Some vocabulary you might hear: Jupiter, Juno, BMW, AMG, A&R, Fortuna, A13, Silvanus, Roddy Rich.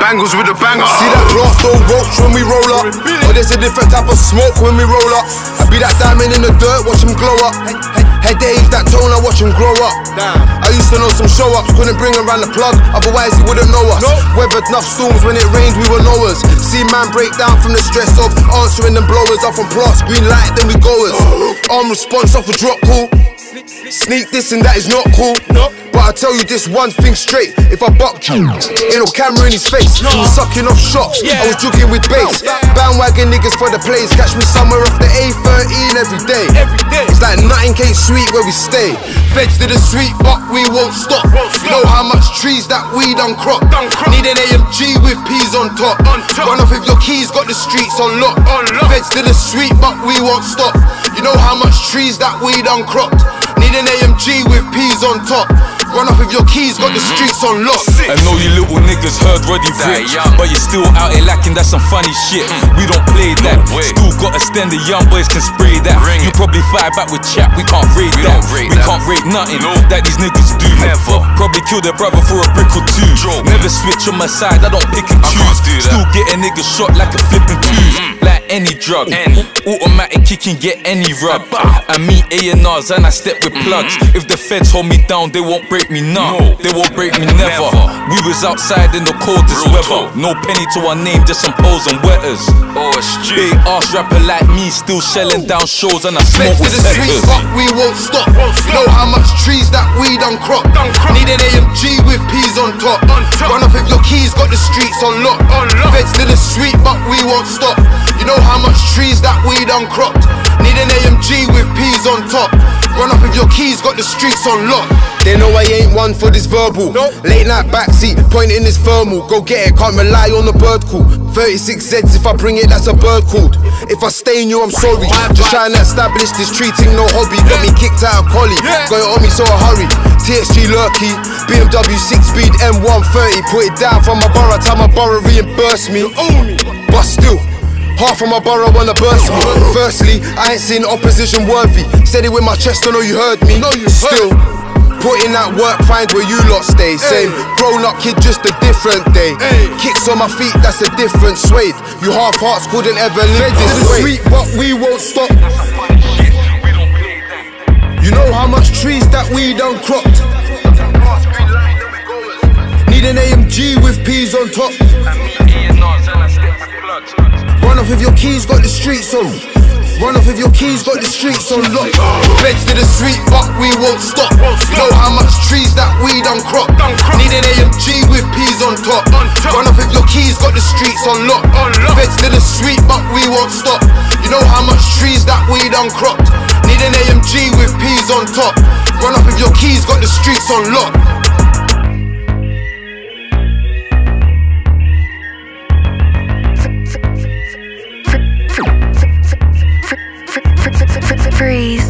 Bangles with the banger. See that blast on ropes when we roll up. Oh, there's a different type of smoke when we roll up. I be that diamond in the dirt, watch him glow up. Headaches, that tone, I watch him grow up. I used to know some show-ups, couldn't bring around the plug, otherwise he wouldn't know us. Weathered enough storms, when it rained we were knowers. See man break down from the stress of answering them blowers. Up on plus, green light, then we goers. Arm response off a drop call. Sneak this and that is not cool. But I tell you this one thing straight, if I bucked you, ain't no camera in his face. He was sucking off shots, I was jugging with bass. Bandwagon niggas for the plays, catch me somewhere off the A13 every day. It's like 9K sweet where we stay. Feds did a sweet but we won't stop. Know how much trees that we done crop. Need an AMG with peas on top. Run off if your keys got the streets on lock. Feds did a sweet but we won't stop. You know how much trees that we done cropped. Need an AMG with peas on top. Run off with your keys, got the streets on lock. I know you little niggas heard Roddy Rich, but you're still out here lacking that some funny shit. We don't play that. No, still gotta stand the young boys can spray that. You probably fire back with chat. We can't raid that. We can't raid nothing that these niggas do. Never. Probably kill their brother for a brick or two. Never switch on my side. I don't pick and choose. Still get a nigga shot like a flipping tube. Like any drug, automatic kick and get any rub. I meet A&Rs and I step with plugs. If the feds hold me down, they won't break me now. They won't break me never. We was outside in the coldest weather. No penny to our name, just some poles and wetters. Big ass rapper like me, still shelling down shows and I smoke with the streets, but we won't stop. Know how much trees that we done crop. Need an AMG with peas on top. Run off if your keys got the streets on lock. Feds did a sweep, but we won't stop. You know how much trees that we done cropped. Need an AMG with peas on top. Run up with your keys, got the streets on lock. They know I ain't one for this verbal. Late night backseat, pointing this thermal. Go get it, can't rely on the bird call. 36 Zeds, if I bring it, that's a bird called. If I stain you, I'm sorry. Just trying to establish this treating no hobby. Got me kicked out of collie, got it on me so I hurry. TSG lurky, BMW 6-speed M130. Put it down from my borough, time my borough reimburse me. But still, half of my borough wanna burst me. Firstly, I ain't seen opposition worthy. Said it with my chest, I know you heard me. Still, putting that work, find where you lot stay. Same, grown up kid, just a different day. Kicks on my feet, that's a different suede. You half hearts couldn't ever live this way. Sweet, but we won't stop. You know how much trees that we done cropped. Need an AMG with peas on top. Run off if your keys got the streets on. Run off if your keys got the streets on lock. Feds to the street, but we won't stop. Know how much trees that we done crop. Need an AMG with peas on top. Run off if your keys got the streets on lock. Feds to the street, but we won't stop. You know how much trees that we done cropped. Need an AMG with peas on top. Run off if your keys got the streets on lock. Freeze.